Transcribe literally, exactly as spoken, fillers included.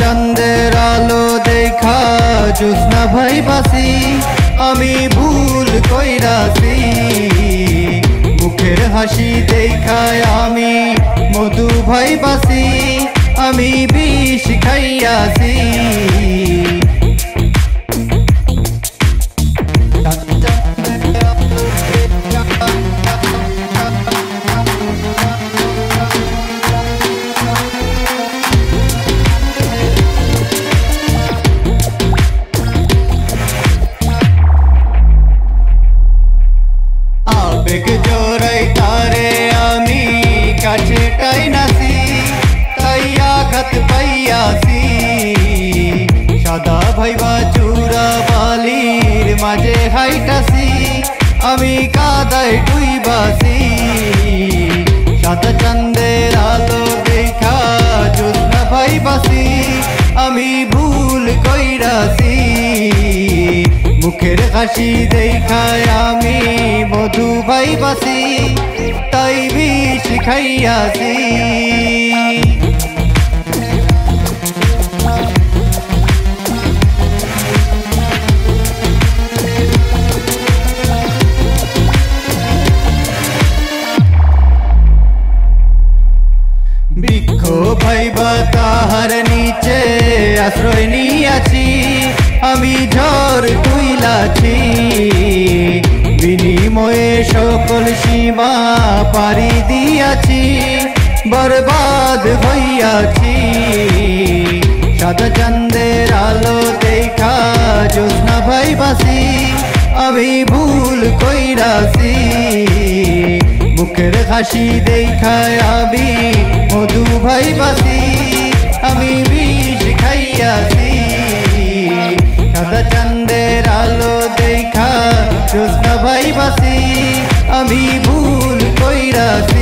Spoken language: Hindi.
चंदेर आलो देखा जुस्ना भाई बासी आमी भूल कइरासी मुखेर हासि देखा आमी मधु भाई बासी आमी विष खाइयासी सादा भाईवा चूड़ा बालिर माझे हाइटासी आमी कादाय टुइबासी सादा चंदेर आलो देखा जुस्ना भाई बासी आमी भूल कइरासी मुखेर हासि देखा आमी मधु भाई बासी ताई विष खाइयासी। ताहार नीचे आश्रय नियाछि आमी झड़ तुइलाछि बिनिमये सकल सीमा पारि दियाछि बरबाद हइयाछि सादा चाँदेर आलो देखा जुस्ना भाई बासी आमी भूल कइराछि मुखेर हासि देखा आमी मधु भाई बासी आमी विष खाइयासी सादा चाँदेर आलो देखा जुस्ना भाई बासी आमी भूल कइराछि।